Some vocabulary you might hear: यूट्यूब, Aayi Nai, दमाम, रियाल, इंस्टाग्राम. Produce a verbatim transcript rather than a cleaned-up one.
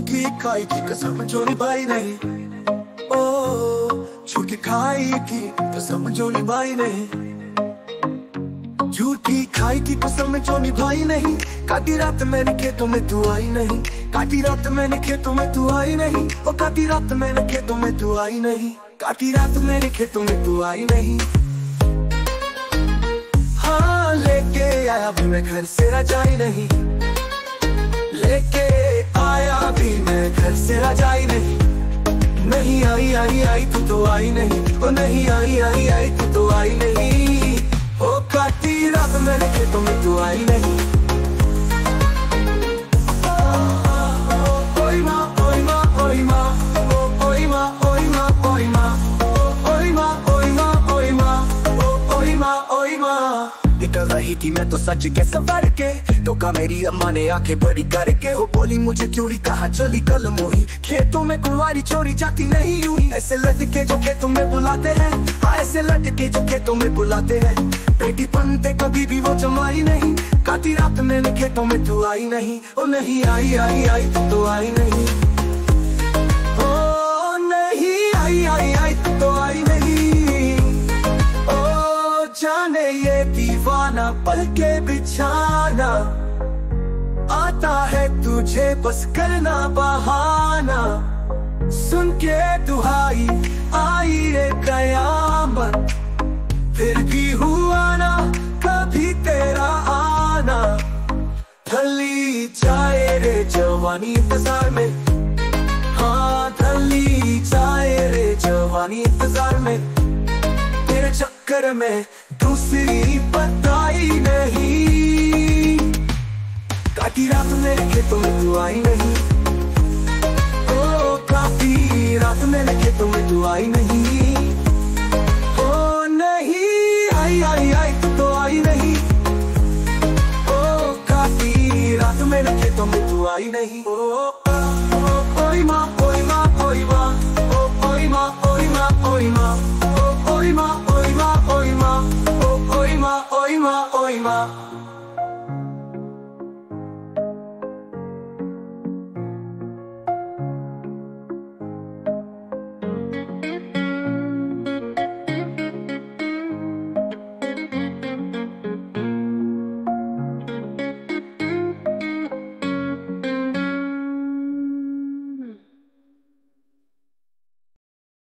झूठी खाई की कसम जो निभाई नहीं, ओ झूठी खाई की कसम जो निभाई नहीं, झूठी खाई की कसम जो निभाई नहीं। काटी रात मैंने खेतों में तू आई नहीं, काटी रात मैंने खेतों में तू आई नहीं, ओ काटी रात मैंने खेतों में तू आई नहीं, काटी रात मैंने खेतों में तू आई नहीं। हाँ लेके आया भी मैं घर से रजाई नहीं, लेके आया भी मैं घर से रजाई नहीं। नहीं आई आई आई तू तो आई नहीं, ओ नहीं आई आई आई तू तो आई नहीं, ओ काटी रात मैंने खेतों में तू आई नहीं। ओई माँ ओई माँ ओई माँ ओई माँ ओई माँ ओई माँ ओई माँ ओई माँ ओई माँ ओई माँ ओई माँ। निकल रही थी मैं तो सच के सवार के, धोखा मेरी अम्मा ने आंखें बड़ी करके। वो बोली मुझे चोरी, कहा चली कल मोही, खेतों में कुंवारी चोरी जाती नहीं हुई। ऐसे लड़के जो खेतों में बुलाते हैं, ऐसे लड़के जो खेतों में बुलाते हैं, बेटी बनते कभी भी वो जमाई नहीं। काटी रात मैंने खेतों में तू आई नहीं, ओ नहीं आई आई आई तू तो आई नहीं, ओ नहीं आई आई आई तू तो आई नहीं। ओ जाने ये दीवाना पल के बिछाना, आता है तुझे बस करना बहाना। सुन के दुहाई आई रे कयामत, फिर भी हुआ ना कभी तेरा आना। ढली जाए रे जवानी इंतजार में, हाँ ढली जाए रे जवानी इंतजार में। तेरे चक्कर में दूसरी बताई नहीं, काटी रात मेरे खेतों में तू आई नहीं, ओ काटी रात मेरे खेतों में तू आई नहीं, ओ नहीं आई आई आई तू तो आई नहीं, ओ काटी रात मेरे खेतों में तू आई नहीं। ओ ओई माँ ओई माँ ओई माँ ओई माँ ओई माँ ओई माँ ओई माँ ओई माँ ओई माँ ओई माँ ओई माँ।